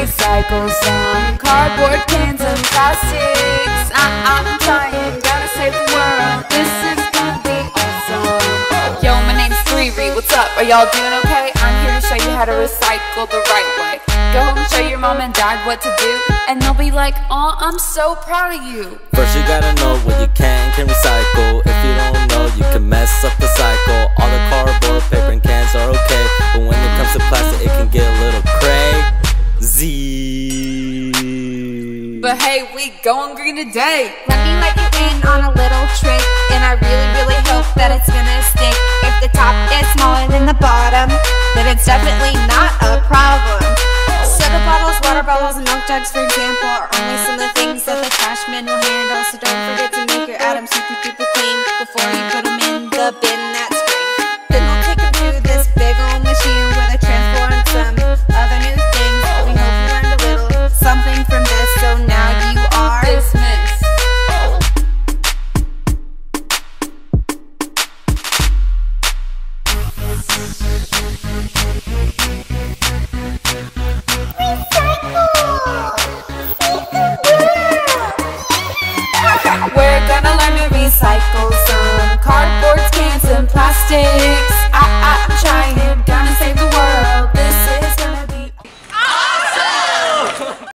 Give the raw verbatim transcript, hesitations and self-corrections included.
recycle some cardboard cans and plastics. I, I'm trying, gotta save the world. This is gonna be awesome. Yo, my name's three Ree, what's up? Are y'all doing okay? I'm here to show you how to recycle the right way. Go home and show your mom and dad what to do, and they'll be like, oh, I'm so proud of you. First you gotta know what you can can recycle. If you don't know, you can mess up the cycle. All the cardboard, paper, and cans are okay, but when it comes to plastic, it can get a little crazy. Z. But hey, we going green today. Let me let you in on a little trick, and I really, really hope that it's gonna stick. If the top is smaller than the bottom, then it's definitely not a problem. Soda bottles, water bottles, and milk jugs, for example, are only some of the things that the trash men will handle. So don't forget to make your atoms super duper clean before you put them in the bin that's green. Then we'll take them to this big old machine where they transform some other new things. Something from this, so now you are dismissed. Recycle! We're gonna learn to recycle some cardboard, cans, and plastics. I, I, I'm trying, gonna save the world. This is gonna be awesome!